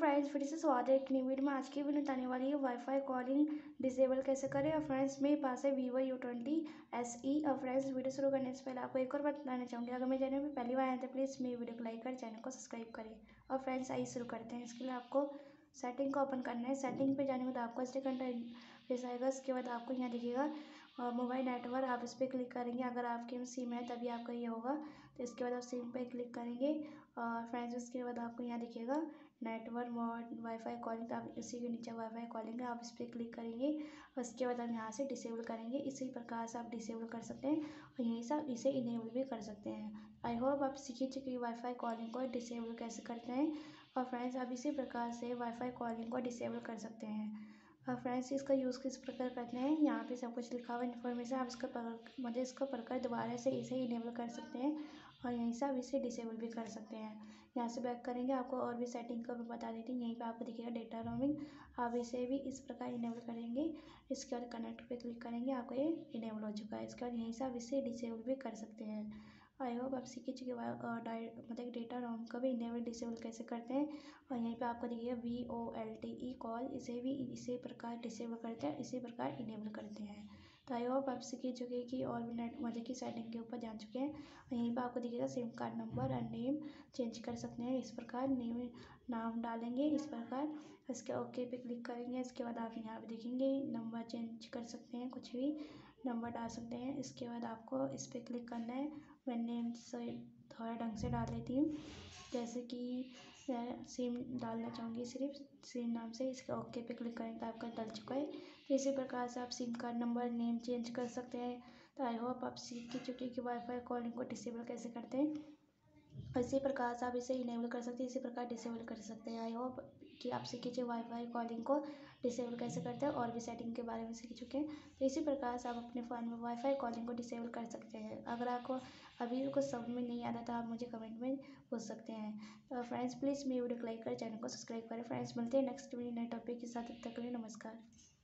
Friends फिर से स्वागत है एक नई वीडियो में। आज की वीडियो बताने वाली है वाईफाई कॉलिंग डिसेबल कैसे करें। और फ्रेंड्स मेरे पास है Vivo U20 SE। और फ्रेंड्स वीडियो शुरू करने से पहले आपको एक और बात बताना चाहूँगी, अगर मेरे चैनल पर पहली बार आए तो प्लीज़ मेरी वीडियो को लाइक करें, चैनल को सब्सक्राइब करें। और फ्रेंड्स आइए शुरू करते हैं। इसके लिए आपको सेटिंग को ओपन करना है। सेटिंग पर जाने के बाद आपको इसलिए कंट्रोल आएगा। उसके बाद आपको यहाँ दिखेगा और मोबाइल नेटवर्क, आप इस पर क्लिक करेंगे। अगर आपके सिम है तभी आपका ये होगा। तो इसके बाद आप सिम पे क्लिक करेंगे। और फ्रेंड्स उसके बाद आपको यहाँ दिखेगा नेटवर्क मोड वाईफाई कॉलिंग, आप इसी के नीचे वाईफाई कॉलिंग है, आप इस पर क्लिक करेंगे। उसके बाद आप यहाँ से डिसेबल करेंगे। इसी प्रकार से आप डिसेबल कर सकते हैं और यहीं से आप इसे इनेबल भी कर सकते हैं। आई होप आप सीख चुके हैं वाईफाई कॉलिंग को डिसेबल कैसे करते हैं। और फ्रेंड्स आप इसी प्रकार से वाईफाई कॉलिंग को डिसेबल कर सकते हैं। और फ्रेंड्स इसका यूज़ किस प्रकार करते हैं, यहाँ पे सब कुछ लिखा हुआ इन्फॉर्मेशन, आप इसका पढ़कर दोबारा से इसे इनेबल कर सकते हैं और यहीं से आप इसे डिसेबल भी कर सकते हैं। यहाँ से बैक करेंगे, आपको और भी सेटिंग को भी बता देती हूँ। यहीं पे आपको दिखेगा डेटा रोमिंग, आप इसे भी इस प्रकार इनेबल करेंगे। इसके बाद कनेक्ट पे क्लिक करेंगे, आपको ये इनेबल हो चुका है। इसके बाद यहीं से आप इसे डिसेबल भी कर सकते हैं। आई होप आप सीख चुके डेटा रोम का भी इनेबल डिसेबल कैसे करते हैं। और यहीं पे आपको देखिए VoLTE कॉल, इसे भी इसी प्रकार डिसेबल करते हैं, इसी प्रकार इनेबल करते हैं। तो आई होप आप सीख चुके कि और भी नेट की सेटिंग के ऊपर जान चुके हैं। और यहीं पे आपको दिखेगा सिम कार्ड नंबर और नेम चेंज कर सकते हैं। इस प्रकार नेम नाम डालेंगे इस प्रकार। इसके ओके पे क्लिक करेंगे। इसके बाद आप यहाँ पे देखेंगे नंबर चेंज कर सकते हैं, कुछ भी नंबर डाल सकते हैं। इसके बाद आपको इस पर क्लिक करना है। मैं नेम से थोड़ा ढंग से डाल देती हूँ, जैसे कि मैं सिम डालना चाहूँगी सिर्फ सिम नाम से। इसके ओके पे क्लिक करेंगे तो आपका डल चुका है। तो इसी प्रकार से आप SIM card number name change कर सकते हैं। तो आई होप आप सीख चुके हैं कि वाईफाई कॉलिंग को डिसेबल कैसे करते हैं। इसी प्रकार से आप इसे इनेबल कर सकते हैं, इसी प्रकार डिसेबल कर सकते हैं। आई होप कि आप सीख चुके वाईफाई कॉलिंग को डिसेबल कैसे करते हैं और भी सेटिंग के बारे में सीख चुके हैं। तो इसी प्रकार से आप अपने फ़ोन में वाईफाई कॉलिंग को डिसेबल कर सकते हैं। अगर आपको अभी कुछ समझ में नहीं आता तो आप मुझे कमेंट में पूछ सकते हैं। तो फ्रेंड्स प्लीज़ मेरी वीडियो को लाइक करें, चैनल को सब्सक्राइब करें। फ्रेंड्स मिलते हैं नेक्स्ट वीडियो नए टॉपिक के साथ। तब तक के लिए नमस्कार।